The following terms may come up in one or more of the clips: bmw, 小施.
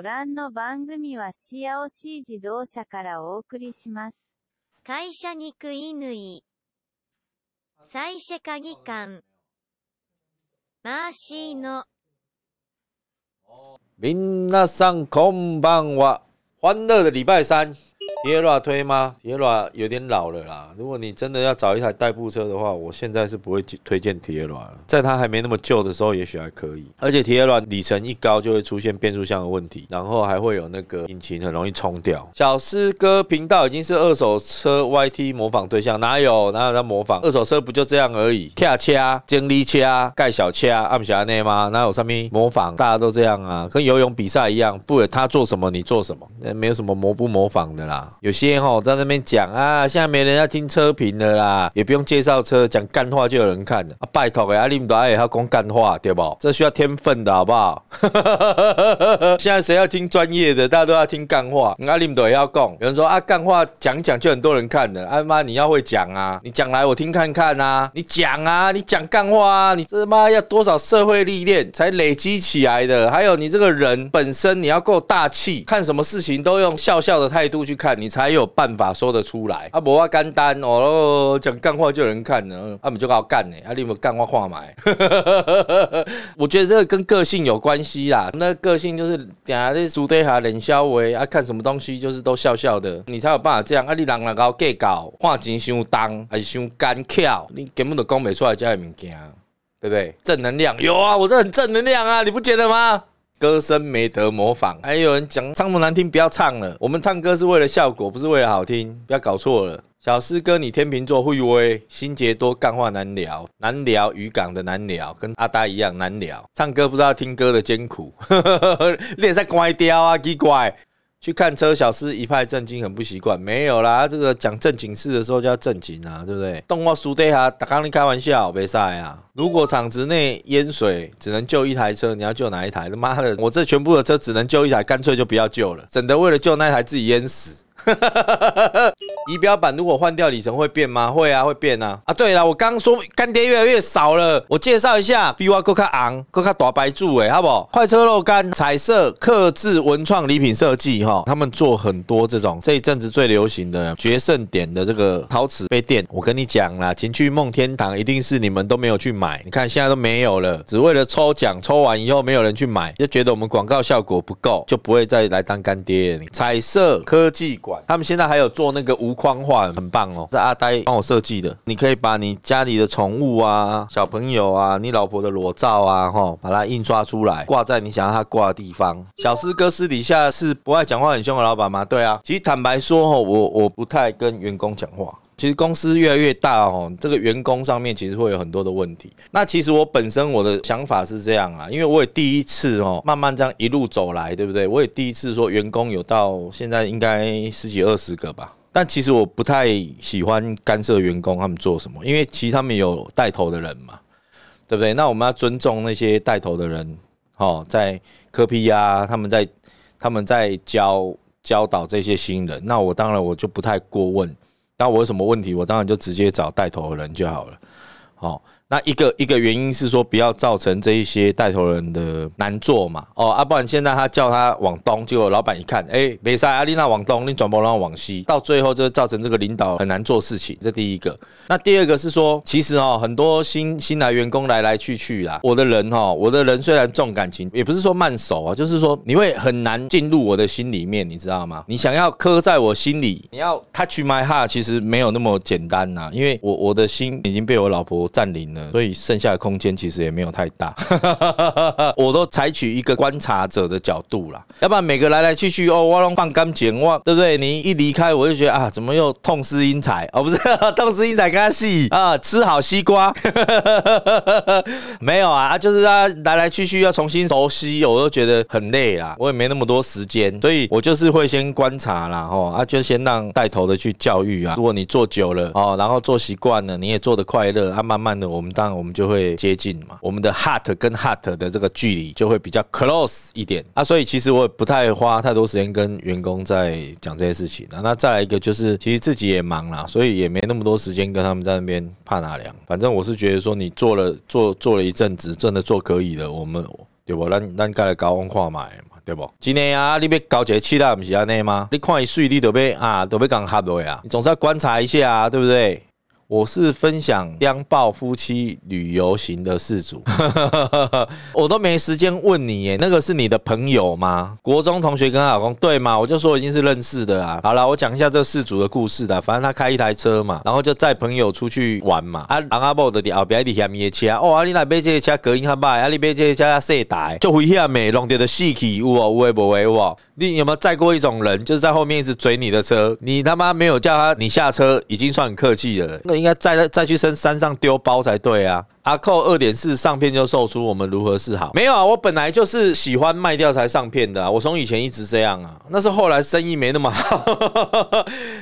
ご覧の番組はシアオシー自動車からお送りします。会社に食いぬい。最初鍵館。マーシーの。皆さんこんばんは。欢乐的礼拜三。Tierra 推吗 ？Tierra 有点老了啦。如果你真的要找一台代步车的话，我现在是不会推荐 Tierra 了。在它还没那么旧的时候，也许还可以。而且 Tierra 里程一高，就会出现变速箱的问题，然后还会有那个引擎很容易冲掉。小师哥频道已经是二手车 YT 模仿对象，哪有在模仿？二手车不就这样而已，跳车、经理车、盖小车、暗侠内吗？哪有什么模仿？大家都这样啊，跟游泳比赛一样，不，他做什么你做什么，没有什么模不模仿的啦。 有些吼在那边讲啊，现在没人要听车评了啦，也不用介绍车，讲干话就有人看了。啊、拜托哎，你们都爱他讲干话对不？这需要天分的好不好？现在谁要听专业的，大家都要听干话。啊，你们都要讲。有人说啊，干话讲讲就很多人看了。啊妈，你要会讲啊，你讲来我听看看啊，你讲啊，你讲干话啊，你这妈要多少社会历练才累积起来的？还有你这个人本身你要够大气，看什么事情都用笑笑的态度去看。 你才有办法说得出来。啊，不要干单哦，讲干话就有人看呢。啊，你就搞干呢。啊，你有没有干话话买？我觉得这个跟个性有关系啦。那个性就是等下在书底下冷笑话啊，看什么东西就是都笑笑的，你才有办法这样。啊，你人若搞计较，话钱伤重还是伤干巧，你根本就讲不出来这些物件，对不对？正能量有啊，我这很正能量啊，你不觉得吗？ 歌声没得模仿，还有人讲唱不难听，不要唱了。我们唱歌是为了效果，不是为了好听，不要搞错了。小师哥，你天秤座会威，心结多，干话难聊，难聊渔港的难聊，跟阿呆一样难聊。唱歌不知道听歌的艰苦，你也在乖掉啊，奇怪。去看车，小师一派正经，很不习惯。没有啦，这个讲正经事的时候就要正经啊，对不对？动画书对哈，打刚你开玩笑，别晒啊。 如果厂子内淹水只能救一台车，你要救哪一台？他妈的，我这全部的车只能救一台，干脆就不要救了，省得为了救那台自己淹死。仪表板如果换掉里程会变吗？会啊，会变啊。啊，对了，我刚说干爹越来越少了，我介绍一下，比我更加昂，更加大白柱哎，好不好？快车肉干彩色客制文创礼品设计哈，他们做很多这种这一阵子最流行的决胜点的这个陶瓷杯垫，我跟你讲啦，情趣梦天堂一定是你们都没有去买。 你看现在都没有了，只为了抽奖，抽完以后没有人去买，就觉得我们广告效果不够，就不会再来当干爹了。彩色科技馆，他们现在还有做那个无框画，很棒哦，是阿呆帮我设计的。你可以把你家里的宠物啊、小朋友啊、你老婆的裸照啊，吼，把它印刷出来，挂在你想要它挂的地方。小师哥私底下是不爱讲话很凶的老板吗？对啊，其实坦白说吼，我不太跟员工讲话。 其实公司越来越大哦，这个员工上面其实会有很多的问题。那其实我的想法是这样啊，因为我也第一次哦，慢慢这样一路走来，对不对？我也第一次说员工有到现在应该十几二十个吧。 但其实我不太喜欢干涉员工他们做什么，因为其实他们有带头的人嘛，对不对？那我们要尊重那些带头的人哦，在科批啊，他们在教导这些新人。那我当然我就不太过问。 那我有什么问题，我当然就直接找带头的人就好了。哦，那一个原因是说，不要造成这一些带头人的难做嘛。哦，啊，不然现在他叫他往东，结果老板一看，哎，没事，阿丽娜往东，你转播让往西，到最后就造成这个领导很难做事情。这第一个。那第二个是说，其实哦，很多新来员工来来去去啦，我的人虽然重感情，也不是说慢熟啊，就是说你会很难进入我的心里面，你知道吗？你想要刻在我心里，你要 touch my heart， 其实没有那么简单呐、啊，因为我的心已经被我老婆占领了，所以剩下的空间其实也没有太大。我都采取一个观察者的角度啦，要不然每个来来去去哦，我弄放干净，我对不对？你一离开，我就觉得啊，怎么又痛失英才？哦，不是痛失英才，跟他戏啊，吃好西瓜。没有啊，就是啊，来来去去要重新熟悉，我都觉得很累啦，我也没那么多时间，所以我就是会先观察啦，哦，啊，就先让带头的去教育啊。如果你做久了哦，然后做习惯了，你也做得快乐啊，慢慢的，我们就会接近嘛，我们的 heart 跟 heart 的这个距离就会比较 close 一点啊，所以其实我也不太花太多时间跟员工在讲这些事情啊。那再来一个就是，其实自己也忙啦，所以也没那么多时间跟他们在那边怕哪凉。反正我是觉得说，你做了一阵子，真的做可以的，我们对吧？咱该来高温化买嘛，对不？真的啊，你要搞一个气啦，不是安尼吗？你看伊水，你就要啊，就要讲合落啊，你总是要观察一下啊，对不对？ 我是分享央抱夫妻旅游型的事主，我都没时间问你耶，那个是你的朋友吗？国中同学跟她老公对吗？我就说已经是认识的啊。好啦，我讲一下这事主的故事啦。反正他开一台车嘛，然后就载朋友出去玩嘛。啊，阿阿伯的后边底下面车，哦，啊你那买这车隔音较歹，啊你买这车细台，就危险的，弄掉的死去有哦，有诶无诶有哦。你有没有载过一种人，就是在后面一直追你的车，你他妈没有叫他你下车，已经算很客气了。 应该再去山上丢包才对啊！阿扣 2.4 上片就售出，我们如何是好？没有啊，我本来就是喜欢卖掉才上片的、啊，我从以前一直这样啊。那是后来生意没那么好，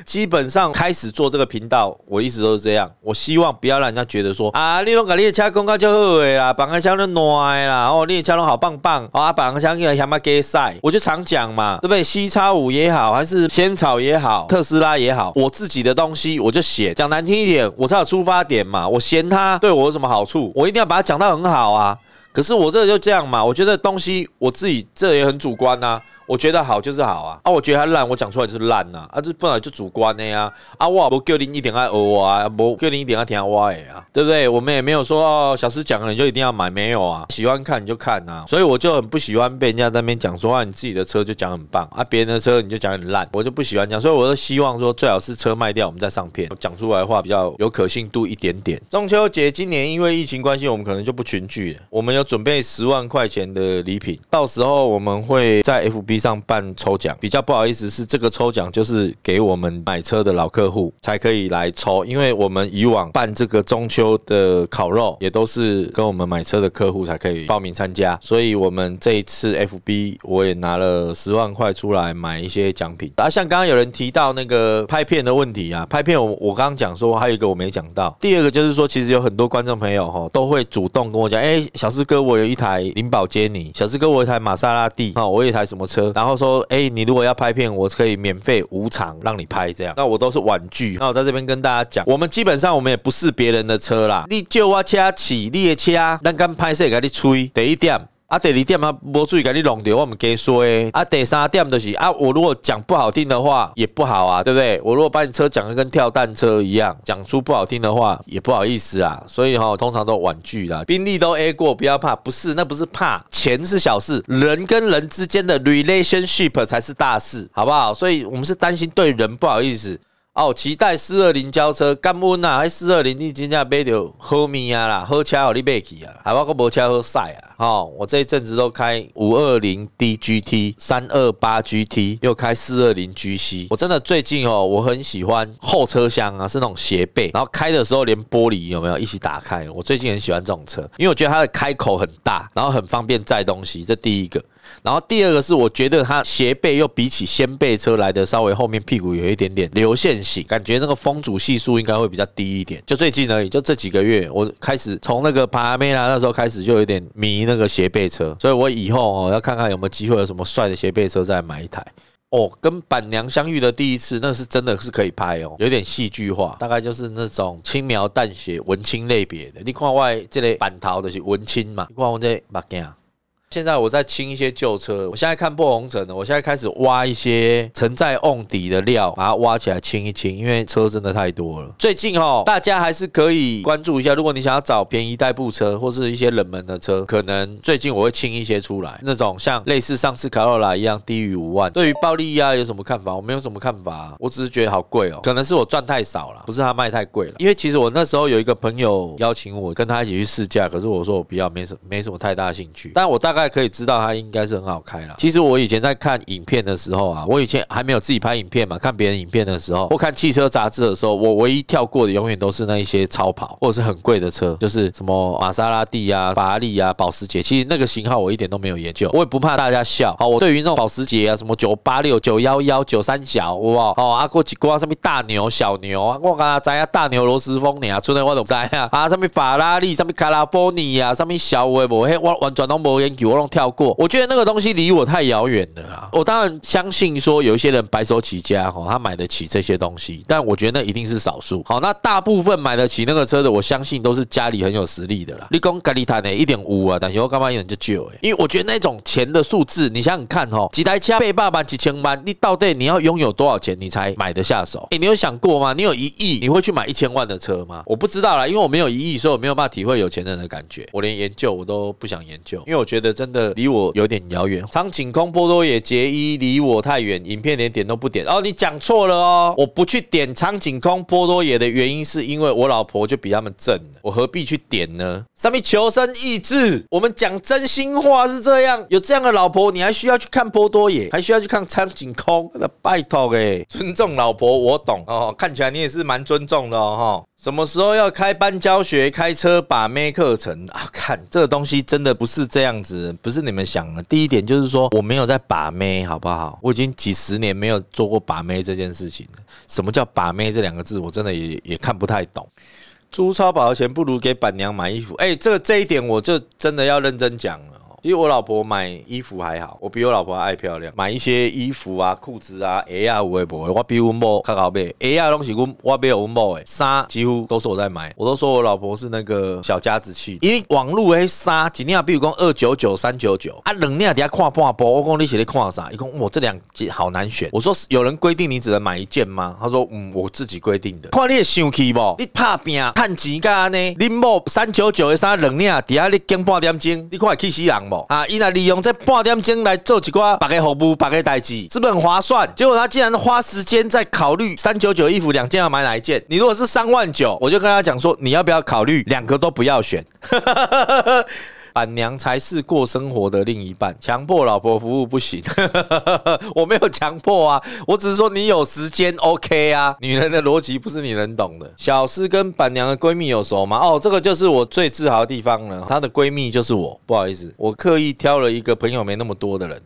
基本上开始做这个频道，我一直都是这样。我希望不要让人家觉得说啊，你拢把你的车讲到就好的啦，绑个箱都暖啦，哦，你的车拢好棒棒，哦、啊，绑个箱又他妈给晒，我就常讲嘛，对不对？CX5也好，还是仙草也好，特斯拉也好，我自己的东西我就写，讲难听一点。 我才有出发点嘛，我嫌它对我有什么好处，我一定要把它讲到很好啊。可是我这就这样嘛，我觉得东西我自己这也很主观呐、啊，我觉得好就是好啊，啊我觉得它烂，我讲出来就是烂呐、啊，啊这本来就主观的呀、啊，啊我不叫你一点爱我啊，不叫你一点爱听我的啊，对不对？我们也没有说哦，小施讲了你就一定要买，没有啊，喜欢看你就看啊，所以我就很不喜欢被人家在那边讲说啊你自己的车就讲很棒啊，别人的车你就讲很烂，我就不喜欢讲，所以我就希望说最好是车卖掉我们再上片，讲出来的话比较有可信度一点点。中秋节今年因为疫情关系，我们可能就不群聚了，我们有准备10万块钱的礼品，到时候我们会在 FB 上办抽奖，比较不好意思是这个抽奖就是给我们买车的老客户才可以来抽，因为我们以往办这个中秋的烤肉也都是跟我们买车的客户才可以报名参加，所以我们这一次 FB 我也拿了10万块出来买一些奖品。啊，像刚刚有人提到那个拍片的问题啊，拍片我刚刚讲说还有一个我没讲到，第二个就是说其实有很多观众朋友哈都会主动跟我讲，哎，小施哥我有一台林宝坚尼，小施哥我有一台玛莎拉蒂，啊，我有一台什么车。 然后说，哎，你如果要拍片，我可以免费无偿让你拍，这样。那我都是婉拒。那我在这边跟大家讲，我们也不是别人的车啦。你借我车骑，你的车，咱敢拍摄给你吹。第一点，啊，第二点啊，无注意给你弄掉，我们给说诶。啊，第三点就是啊，我如果讲不好听的话也不好啊，对不对？我如果把你车讲得跟跳蛋车一样，讲出不好听的话也不好意思啊。所以哈，通常都婉拒啦。宾利都 A 过，不要怕，不是那不是怕。 钱是小事，人跟人之间的 relationship 才是大事，好不好？所以我们是担心对人不好意思哦。期待420交车，干温啊！还420你真正买到好物啊啦，好车好你买去啊，还我个无车好晒啊！哦，我这一阵子都开520DGT、328GT， 又开420GC。我真的最近哦，我很喜欢后车厢啊，是那种斜背，然后开的时候连玻璃有没有一起打开？我最近很喜欢这种车，因为我觉得它的开口很大，然后很方便载东西。这第一个。 然后第二个是，我觉得它斜背又比起掀背车来的稍微后面屁股有一点点流线型，感觉那个风阻系数应该会比较低一点。就最近而已，就这几个月，我开始从那个帕梅拉那时候开始就有点迷那个斜背车，所以我以后哦要看看有没有机会有什么帅的斜背车再买一台。 哦，跟板娘相遇的第一次，那是真的是可以拍哦，有点戏剧化，大概就是那种轻描淡写文青类别的。你看我这类板头就是文青嘛，你看我这目镜。 现在我在清一些旧车，我现在看破红尘了。我现在开始挖一些沉在瓮底的料，把它挖起来清一清，因为车真的太多了。最近哦，大家还是可以关注一下，如果你想要找便宜代步车或是一些冷门的车，可能最近我会清一些出来，那种像类似上次卡罗拉一样低于5万。对于暴力啊有什么看法？我没有什么看法、啊，我只是觉得好贵哦，可能是我赚太少了，不是它卖太贵了。因为其实我那时候有一个朋友邀请我跟他一起去试驾，可是我说我不要，没什么太大兴趣。但我大概 可以知道它应该是很好开啦。其实我以前在看影片的时候啊，我以前还没有自己拍影片嘛，看别人影片的时候，或看汽车杂志的时候，我唯一跳过的永远都是那一些超跑或者是很贵的车，就是什么玛莎拉蒂啊、法拉利啊、保时捷。其实那个型号我一点都没有研究，我也不怕大家笑。好，我对于那种保时捷啊，什么986、911、93小，哇哦，啊，过几瓜上面大牛、小牛啊，我刚才大牛螺丝风呢啊，出来我都知啊，啊，上面法拉利、上面 California 啊，上面小微博，嘿，我完全都无研究。活动跳过，我觉得那个东西离我太遥远了啦。我当然相信说有一些人白手起家哈，他买得起这些东西，但我觉得那一定是少数。好，那大部分买得起那个车的，我相信都是家里很有实力的啦。你讲家里赚的1.5啊，但是我干嘛一人就救哎？因为我觉得那种钱的数字，你想想看哈，几台车800万、1000万，你到底你要拥有多少钱你才买得下手？哎，你有想过吗？你有1亿，你会去买1000万的车吗？我不知道啦，因为我没有1亿，所以我没有办法体会有钱人的感觉。我连研究我都不想研究，因为我觉得真的离我有点遥远。苍井空、波多野结衣离我太远，影片连点都不点。哦，你讲错了哦，我不去点苍井空、波多野的原因是因为我老婆就比他们正了，我何必去点呢？上面求生意志，我们讲真心话是这样，有这样的老婆，你还需要去看波多野，还需要去看苍井空？拜托哎，尊重老婆，我懂哦。看起来你也是蛮尊重的哦。什么时候要开班教学开车把妹课程啊？看这个东西真的不是这样子，不是你们想的。第一点就是说，我没有在把妹，好不好？我已经几十年没有做过把妹这件事情了。什么叫把妹这两个字，我真的也看不太懂。租超跑的钱不如给板娘买衣服。哎，这一点我就真的要认真讲了。因为我老婆买衣服还好，我比我老婆爱漂亮。买一些衣服啊、裤子啊、鞋啊，有的没的，我比阮某较好买。鞋啊，拢是我买阮某的，衫几乎都是我在买。我都说我老婆是那个小家子气，因为网络的衫，一领比如讲299、399，啊，两领底下看半波。我讲你是在看啥？伊讲我这两件好难选。我说有人规定你只能买一件吗？他说我自己规定的。看你生气无？你拍拼赚钱干呢？恁某399的衫两领底下你讲半点钟，你看会气死人？啊！伊那利用这半点钟来做一挂别个服务、别个代志，是不是很划算？结果他竟然花时间在考虑399衣服两件要买哪一件。你如果是39000，我就跟他讲说，你要不要考虑两个都不要选？板娘才是过生活的另一半，强迫老婆服务不行。我没有强迫啊，我只是说你有时间 OK 啊。女人的逻辑不是你能懂的。小诗跟板娘的闺蜜有熟吗？哦，这个就是我最自豪的地方了。她的闺蜜就是我，不好意思，我刻意挑了一个朋友没那么多的人。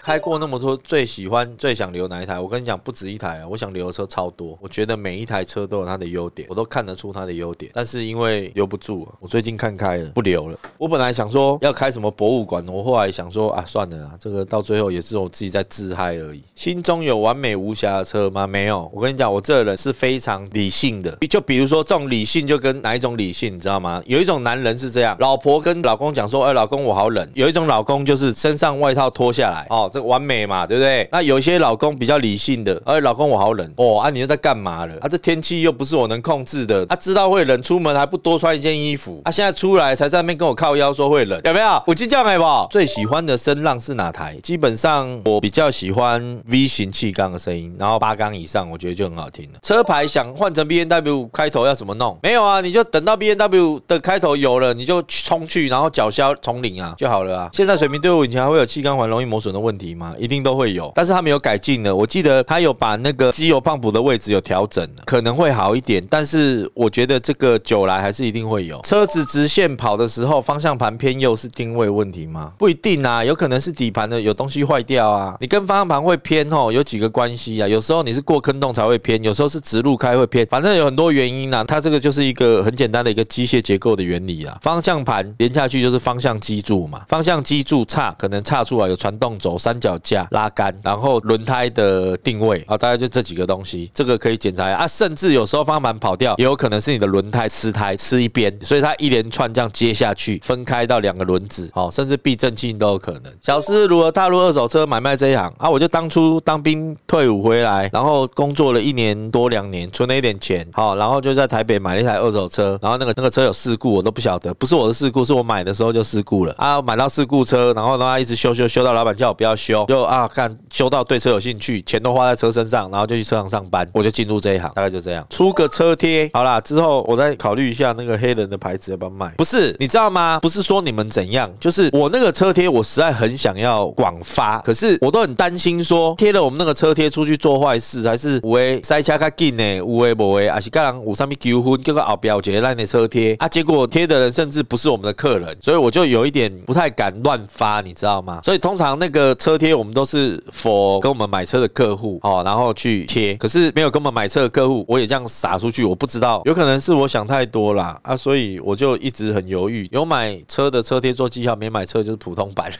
开过那么多，最喜欢、最想留哪一台？我跟你讲，不止一台啊，我想留的车超多。我觉得每一台车都有它的优点，我都看得出它的优点，但是因为留不住，我最近看开了，不留了。我本来想说要开什么博物馆，我后来想说啊，算了啊，这个到最后也是我自己在自嗨而已。心中有完美无瑕的车吗？没有。我跟你讲，我这个人是非常理性的。就比如说这种理性，就跟哪一种理性，你知道吗？有一种男人是这样，老婆跟老公讲说，哎，老公我好冷。有一种老公就是身上外套脱下来，哦，这个完美嘛，对不对？那有些老公比较理性的，哎，老公我好冷，哦，啊你又在干嘛了？啊这天气又不是我能控制的，啊知道会冷，出门还不多穿一件衣服，啊现在出来才在那边跟我靠腰说。会冷有没有？我计较没有？最喜欢的声浪是哪台？基本上我比较喜欢 V 型气缸的声音，然后8缸以上我觉得就很好听了。车牌想换成 BMW 开头要怎么弄？没有啊，你就等到 BMW 的开头有了，你就冲去，然后缴销从零啊就好了啊。现在水平对我以前还会有气缸环容易磨损的问题吗？一定都会有，但是他没有改进了。我记得他有把那个机油泵浦的位置有调整了，可能会好一点，但是我觉得这个久来还是一定会有。车子直线跑的时候，方向盘偏右是定位问题吗？不一定啊，有可能是底盘的有东西坏掉啊。你跟方向盘会偏吼，有几个关系啊。有时候你是过坑洞才会偏，有时候是直路开会偏，反正有很多原因啊。它这个就是一个很简单的一个机械结构的原理啊。方向盘连下去就是方向机柱嘛，方向机柱差可能差出来有传动轴、三脚架、拉杆，然后轮胎的定位啊，大概就这几个东西，这个可以检查啊。甚至有时候方向盘跑掉，也有可能是你的轮胎吃一边，所以它一连串这样接下去分开到两个轮子，哦，甚至避震器都有可能。小诗如何踏入二手车买卖这一行啊？我就当初当兵退伍回来，然后工作了1年多2年，存了一点钱，好，然后就在台北买了一台二手车，然后那个车有事故，我都不晓得，不是我的事故，是我买的时候就事故了啊，买到事故车，然后呢一直修到老板叫我不要修，就啊看修到对车有兴趣，钱都花在车身上，然后就去车行上班，我就进入这一行，大概就这样。出个车贴，好啦，之后我再考虑一下那个黑人的牌子要不要卖。不是，你知道吗？不是说你们怎样，就是我那个车贴，我实在很想要广发，可是我都很担心说贴了我们那个车贴出去做坏事，还是有的塞车比较紧的，有的没的，还是跟人有什么纠纷，结果后面有一个咱的车贴啊，结果贴的人甚至不是我们的客人，所以我就有一点不太敢乱发，你知道吗？所以通常那个车贴我们都是 for 跟我们买车的客户哦，然后去贴，可是没有跟我们买车的客户，我也这样撒出去，我不知道，有可能是我想太多啦啊，所以我就一直很犹豫，有买车车的车贴做记号，没买车就是普通版。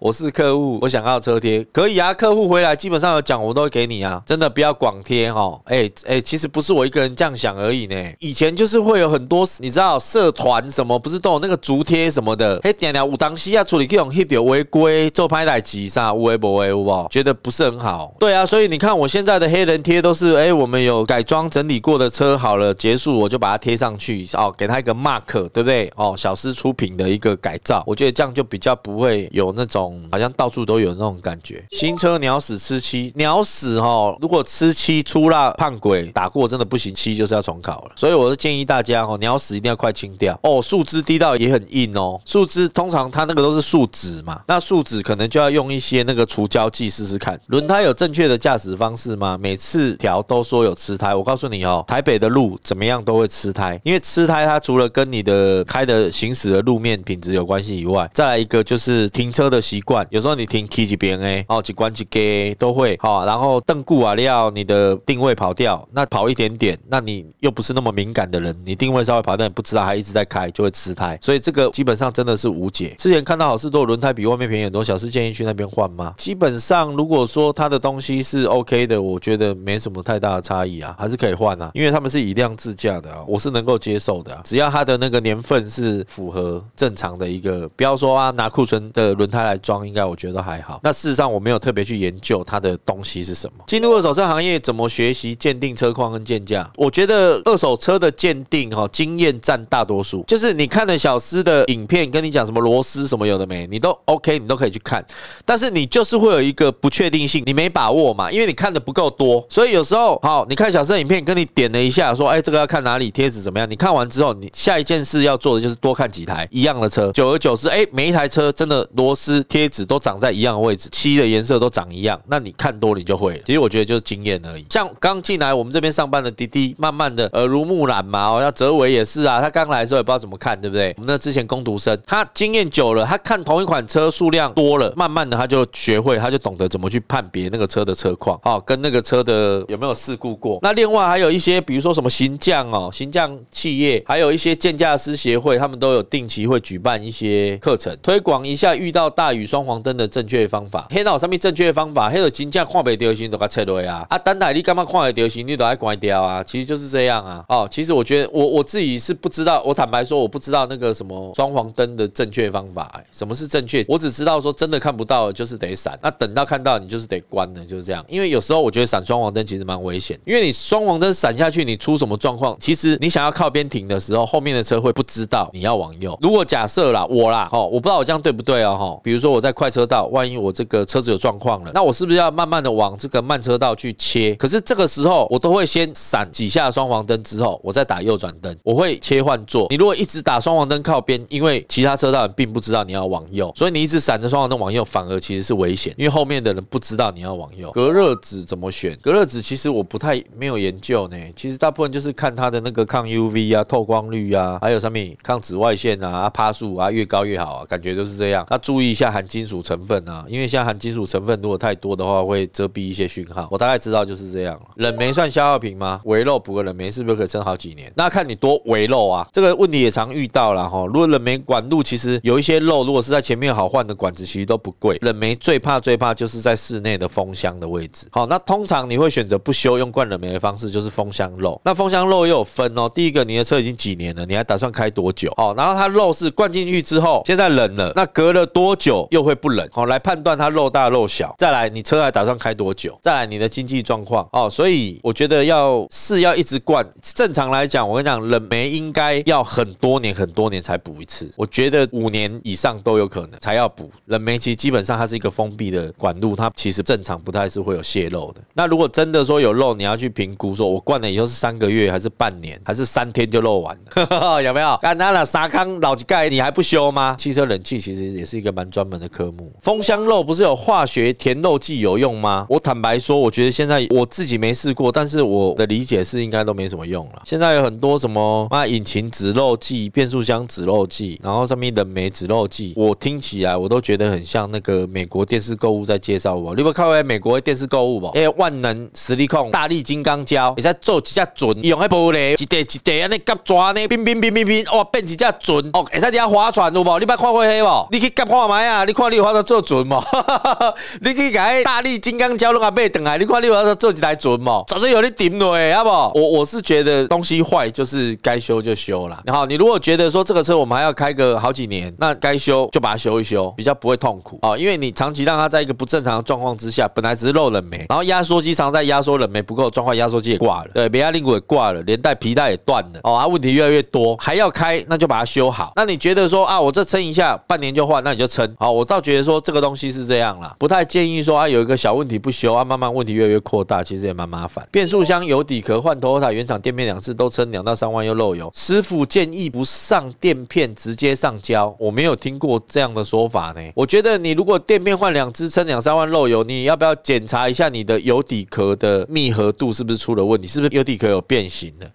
我是客户，我想要车贴，可以啊。客户回来基本上有讲，我都会给你啊。真的不要广贴哈。其实不是我一个人这样想而已呢。以前就是会有很多，你知道社团什么，不是都有那个竹贴什么的？嘿，点了有当时啊，处理各种 hit 掉违规，做拍歹机啥无为不为，有无？觉得不是很好。对啊，所以你看我现在的黑人贴都是，我们有改装整理过的车好了，结束我就把它贴上去哦，给它一个 mark， 对不对？哦。小施出品的一个改造，我觉得这样就比较不会有那种好像到处都有那种感觉。新车鸟屎吃漆，鸟屎哈，如果吃漆出辣胖鬼打过真的不行，漆就是要重烤了。所以我就建议大家哦，鸟屎一定要快清掉哦。树枝滴到也很硬哦，树枝通常它那个都是树脂嘛，那树脂可能就要用一些那个除胶剂试试看。轮胎有正确的驾驶方式吗？每次调都说有吃胎，我告诉你哦，台北的路怎么样都会吃胎，因为吃胎它除了跟你的开的行驶的路面品质有关系以外，再来一个就是停车的习惯。有时候你停 K 几边 A 哦，几关几 G 都会哦。然后蹬固啊料，你的定位跑掉，那跑一点点，那你又不是那么敏感的人，你定位稍微跑掉，你不知道还一直在开，就会吃胎。所以这个基本上真的是无解。之前看到好市多轮胎比外面便宜很多，小施建议去那边换吗？基本上如果说它的东西是 OK 的，我觉得没什么太大的差异啊，还是可以换啊，因为他们是以量自驾的啊，我是能够接受的啊，只要它的那个年份是。符合正常的一个，不要说啊拿库存的轮胎来装，应该我觉得还好。那事实上我没有特别去研究它的东西是什么。进入二手车行业，怎么学习鉴定车况跟鉴价？我觉得二手车的鉴定哈，经验占大多数。就是你看了小施的影片，跟你讲什么螺丝什么有的没，你都 OK， 你都可以去看。但是你就是会有一个不确定性，你没把握嘛，因为你看的不够多。所以有时候好，你看小施的影片，跟你点了一下说，这个要看哪里贴纸怎么样。你看完之后，你下一件事要做的就是多看几台一样的车，久而久之，每一台车真的螺丝贴纸都长在一样的位置，漆的颜色都长一样，那你看多你就会了。其实我觉得就是经验而已。像刚进来我们这边上班的滴滴，慢慢的耳濡目染嘛，要哲伟也是啊，他刚来的时候也不知道怎么看，对不对？我们那之前工读生，他经验久了，他看同一款车数量多了，慢慢的他就学会，他就懂得怎么去判别那个车的车况，好，跟那个车的有没有事故过。那另外还有一些，比如说什么行将哦，行将企业，还有一些鉴价师协会，他们都有定期会举办一些课程，推广一下遇到大雨双黄灯的正确方法。黑脑上面正确方法，黑的金价看不到时就给切落啊！啊，等待你干嘛看得到时，你都要关掉啊！其实就是这样啊。哦，其实我觉得我自己是不知道，我坦白说我不知道那个什么双黄灯的正确方法，什么是正确？我只知道说真的看不到就是得闪，那等到看到你就是得关了，就是这样。因为有时候我觉得闪双黄灯其实蛮危险，因为你双黄灯闪下去，你出什么状况？其实你想要靠边停的时候，后面的车会不知道。你要往右，如果假设啦，我啦，我不知道我这样对不对哦，比如说我在快车道，万一我这个车子有状况了，那我是不是要慢慢的往这个慢车道去切？可是这个时候我都会先闪几下双黄灯之后，我再打右转灯，我会切换座。你如果一直打双黄灯靠边，因为其他车道人并不知道你要往右，所以你一直闪着双黄灯往右，反而其实是危险，因为后面的人不知道你要往右。隔热纸怎么选？隔热纸其实我不太没有研究呢，其实大部分就是看它的那个抗 UV 啊、透光率啊，还有上面抗紫外线啊，趴数啊，越高越好啊，感觉都是这样。那注意一下含金属成分啊，因为现在含金属成分如果太多的话，会遮蔽一些讯号。我大概知道就是这样。冷媒算消耗品吗？微漏补个冷媒是不是可以撑好几年？那看你多微漏啊，这个问题也常遇到啦哈。如果冷媒管路其实有一些漏，如果是在前面好换的管子，其实都不贵。冷媒最怕就是在室内的风箱的位置。好，那通常你会选择不修，用灌冷媒的方式，就是风箱漏。那风箱漏又有分哦，第一个你的车已经几年了，你还打算开多久？哦，然后它漏是灌进去之后，现在冷了，那隔了多久又会不冷？哦，来判断它漏大漏小。再来，你车还打算开多久？再来，你的经济状况。哦，所以我觉得要一直灌。正常来讲，我跟你讲，冷媒应该要很多年才补一次。我觉得5年以上都有可能才要补。冷媒其实基本上它是一个封闭的管路，它其实正常不太是会有泄漏的。那如果真的说有漏，你要去评估，说我灌了以后是3个月，还是半年，还是3天就漏完了？有没有？干那。沙康老几盖，你还不修吗？汽车冷气其实也是一个蛮专门的科目。风箱漏不是有化学填漏剂有用吗？我坦白说，我觉得现在我自己没试过，但是我的理解是应该都没什么用了。现在有很多什么引擎止漏剂、变速箱止漏剂，然后上面冷媒止漏剂，我听起来我都觉得很像那个美国电视购物在介绍我。你有看过美国电视购物不？万能实力控大力金刚胶，你在做几下准用那玻璃，一叠一叠安尼夹抓呢，冰冰冰冰冰，哇变几下。船哦，会使伫遐划船有无？你捌看过迄无？你去甲看卖啊！你看你有法度做船无？你去甲大力金刚胶拢啊买转来，你看你有法度做一台船无？早就有你顶落诶，好不好？我是觉得东西坏就是该修就修啦。然后你如果觉得说这个车我们还要开个好几年，那该修就把它修一修，比较不会痛苦哦。因为你长期让它在一个不正常的状况之下，本来只是漏冷媒，然后压缩机常在压缩冷媒不够的状况，压缩机也挂了，对，变压令骨也挂了，连带皮带也断了哦，啊问题越来越多，还要开，那就把它修好。那你觉得说啊，我这撑一下，半年就换，那你就撑。好，我倒觉得说这个东西是这样啦，不太建议说啊有一个小问题不修啊，慢慢问题越来越扩大，其实也蛮麻烦。变速箱、油底壳换Toyota原厂垫片2次都撑2到3万又漏油，师傅建议不上垫片直接上胶，我没有听过这样的说法呢。我觉得你如果垫片换2只撑2、3万漏油，你要不要检查一下你的油底壳的密合度是不是出了问题，是不是油底壳有变形了？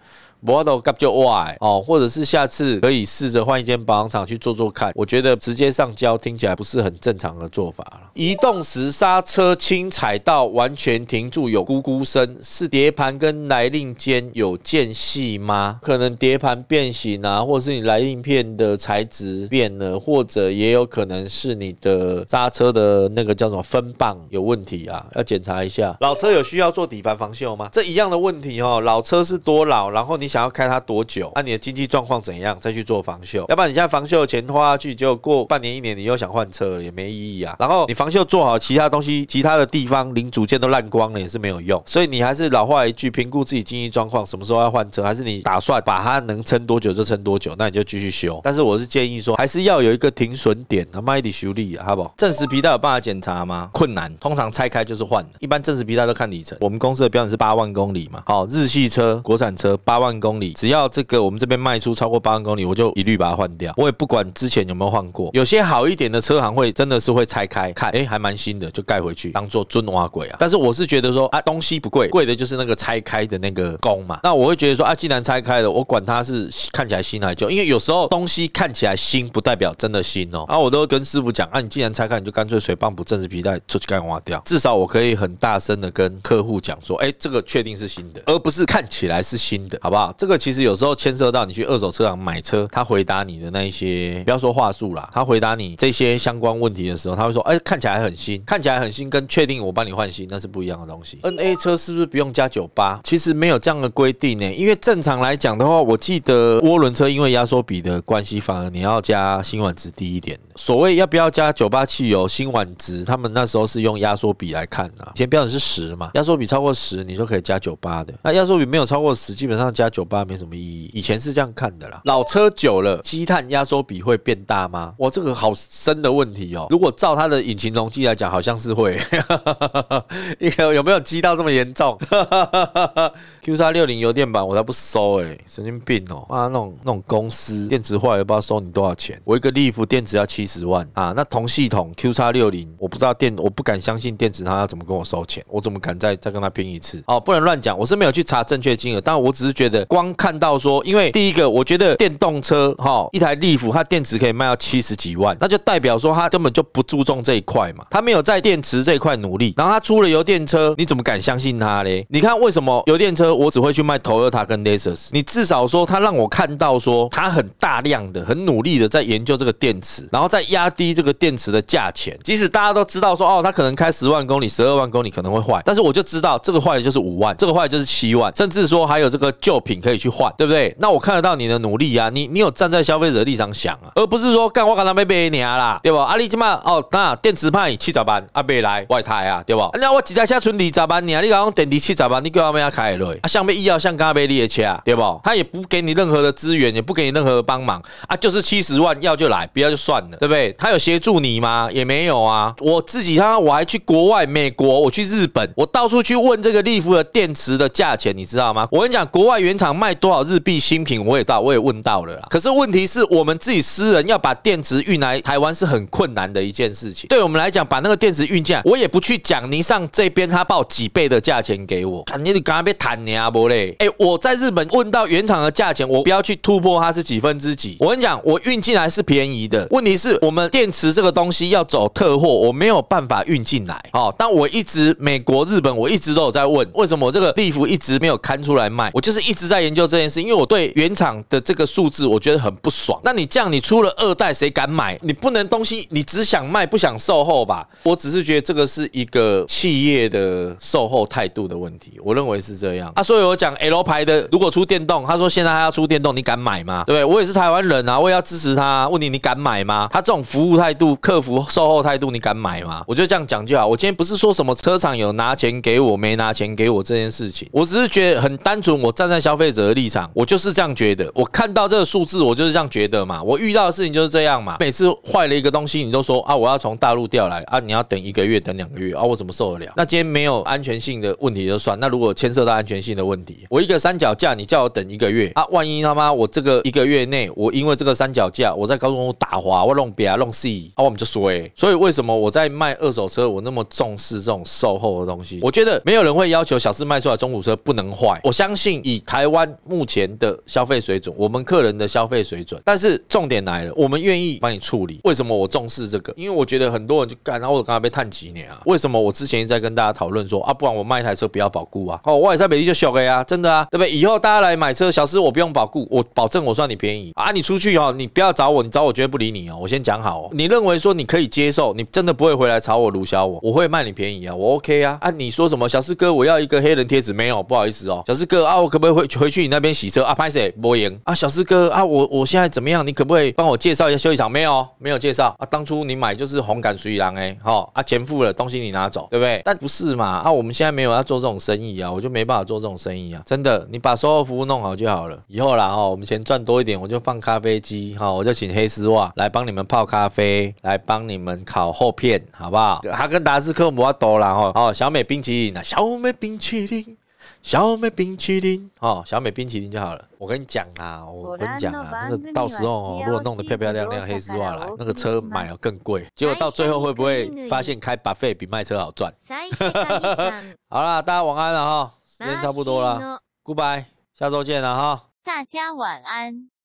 我都搞就坏哦，或者是下次可以试着换一间保养厂去做做看。我觉得直接上胶听起来不是很正常的做法了。移动时刹车轻踩到完全停住有咕咕声，是碟盘跟来令间有间隙吗？可能碟盘变形啊，或是你来令片的材质变了，或者也有可能是你的刹车的那个叫什么分棒有问题啊，要检查一下。老车有需要做底盘防锈吗？这一样的问题哦，老车是多老，然后你想要开它多久？那你的经济状况怎样？再去做防锈，要不然你现在防锈的钱花下去，结果过半年1年你又想换车了，也没意义啊。然后你防锈做好，其他东西、其他的地方零组件都烂光了，也是没有用。所以你还是老话一句，评估自己经济状况，什么时候要换车，还是你打算把它能撑多久就撑多久，那你就继续修。但是我是建议说，还是要有一个停损点，那卖力修理，好不好？正时皮带有办法检查吗？困难，通常拆开就是换了。一般正时皮带都看里程，我们公司的标准是8万公里嘛。好，日系车、国产车8万公里，只要这个我们这边卖出超过8万公里，我就一律把它换掉。我也不管之前有没有换过，有些好一点的车行会真的是会拆开看，哎，还蛮新的，就盖回去当做尊挖鬼啊。但是我是觉得说啊，东西不贵，贵的就是那个拆开的那个工嘛。那我会觉得说啊，既然拆开了，我管它是看起来新还是旧，因为有时候东西看起来新不代表真的新哦。啊，我都跟师傅讲啊，你既然拆开，你就干脆水泵不正时皮带出去干挖掉，至少我可以很大声的跟客户讲说，哎，这个确定是新的，而不是看起来是新的，好不好？这个其实有时候牵涉到你去二手车行买车，他回答你的那一些，不要说话术啦，他回答你这些相关问题的时候，他会说，哎，看起来很新，看起来很新，跟确定我帮你换新那是不一样的东西。NA 车是不是不用加98？其实没有这样的规定呢，因为正常来讲的话，我记得涡轮车因为压缩比的关系，反而你要加辛烷值低一点。所谓要不要加98汽油辛烷值，他们那时候是用压缩比来看啊，以前标准是10嘛，压缩比超过10你就可以加98的，那压缩比没有超过10，基本上加98没什么意义，以前是这样看的啦。老车久了，积碳压缩比会变大吗？哇，这个好深的问题哦。如果照它的引擎容积来讲，好像是会，有没有积到这么严重？Q360 油电版我才不收哎，神经病哦！啊，那种公司电池坏了不知道收你多少钱，我一个利福电池要70万啊，那同系统 Q360 我不知道我不敢相信电池它要怎么跟我收钱，我怎么敢再跟它拼一次？哦，不能乱讲，我是没有去查正确金额，但我只是觉得。光看到说，因为第一个，我觉得电动车哈，一台利福它电池可以卖到70几万，那就代表说它根本就不注重这一块嘛，它没有在电池这一块努力。然后它出了油电车，你怎么敢相信它嘞？你看为什么油电车我只会去卖 Toyota 跟 Lexus？ 你至少说它让我看到说它很大量的、很努力的在研究这个电池，然后再压低这个电池的价钱。即使大家都知道说哦，它可能开10万公里、12万公里可能会坏，但是我就知道这个坏的就是5万，这个坏的就是7万，甚至说还有这个旧品。可以去换，对不对？那我看得到你的努力啊，你有站在消费者的立场想啊，而不是说干我干他被你啊啦，对不？啊你即马哦，那电池派70万啊，未来外台啊，对不？那我一台车存20万呢，你讲电池70万，你叫我们要开落？啊，像被医药像干被你的车，对不？他也不给你任何的资源，也不给你任何的帮忙啊，就是70万要就来，不要就算了，对不对？他有协助你吗？也没有啊。我自己看，我还去国外，美国，我去日本，我到处去问这个利福的电池的价钱，你知道吗？我跟你讲，国外原厂。卖多少日币新品我也问到了啦。可是问题是我们自己私人要把电池运来台湾是很困难的一件事情。对我们来讲，把那个电池运进来，我也不去讲尼桑这边他报几倍的价钱给我，你刚刚被谈你啊不嘞？哎，我在日本问到原厂的价钱，我不要去突破它是几分之几。我跟你讲，我运进来是便宜的，问题是我们电池这个东西要走特货，我没有办法运进来。好，但我一直美国、日本我一直都有在问，为什么我这个利福一直没有刊出来卖？我就是一直在。在研究这件事，因为我对原厂的这个数字我觉得很不爽。那你这样，你出了2代谁敢买？你不能东西你只想卖不想售后吧？我只是觉得这个是一个企业的售后态度的问题，我认为是这样啊。所以我讲 L 牌的，如果出电动，他说现在他要出电动，你敢买吗？对不对？我也是台湾人啊，我也要支持他。问你你敢买吗？他这种服务态度、客服售后态度，你敢买吗？我就这样讲就好。我今天不是说什么车厂有拿钱给我，没拿钱给我这件事情，我只是觉得很单纯。我站在消费者的立场，我就是这样觉得。我看到这个数字，我就是这样觉得嘛。我遇到的事情就是这样嘛。每次坏了一个东西，你都说啊，我要从大陆调来啊，你要等1个月，等2个月啊，我怎么受得了？那今天没有安全性的问题就算，那如果牵涉到安全性的问题，我一个三脚架，你叫我等1个月啊，万一他妈我这个1个月内，我因为这个三脚架，我在高速公路打滑，我弄别啊弄 C 啊，我们就衰。所以为什么我在卖2手车，我那么重视这种售后的东西？我觉得没有人会要求小四卖出来中古车不能坏。我相信以台湾目前的消费水准，我们客人的消费水准，但是重点来了，我们愿意帮你处理。为什么我重视这个？因为我觉得很多人就干，然后我刚才被探几年啊。为什么我之前一直在跟大家讨论说啊，不然我卖一台车不要保固啊？哦，我也在北京就小了呀，真的啊，对不对？以后大家来买车，小四我不用保固，我保证我算你便宜啊。你出去哦，你不要找我，你找我绝对不理你哦。我先讲好哦，你认为说你可以接受，你真的不会回来吵我、卢销我，我会卖你便宜啊，我 OK 啊。啊，你说什么小四哥，我要一个黑人贴纸没有？不好意思哦，小四哥。啊，我可不可以回去你那边洗车啊？拍谁？莫言啊，小四哥啊，我现在怎么样？你可不可以帮我介绍一下修理厂？没有，没有介绍啊。当初你买就是红感水狼哎，好啊，钱付了，东西你拿走，对不对？但不是嘛啊，我们现在没有要做这种生意啊，我就没办法做这种生意啊，真的，你把售后服务弄好就好了。以后啦哈，我们钱赚多一点，我就放咖啡机哈，我就请黑丝袜来帮你们泡咖啡，来帮你们烤厚片，好不好？他跟达斯科摩多啦哈，哦，小美冰淇淋啊，小美冰淇淋。小美冰淇淋哦，小美冰淇淋就好了。我跟你讲啦，我跟你讲啦，那个到时候、哦、如果弄得漂漂亮亮，黑丝袜来，那个车买了更贵，结果到最后会不会发现开 buffet 比卖车好赚？好啦，大家晚安了哈，时间差不多了 ，Goodbye， 下周见了哈，大家晚安。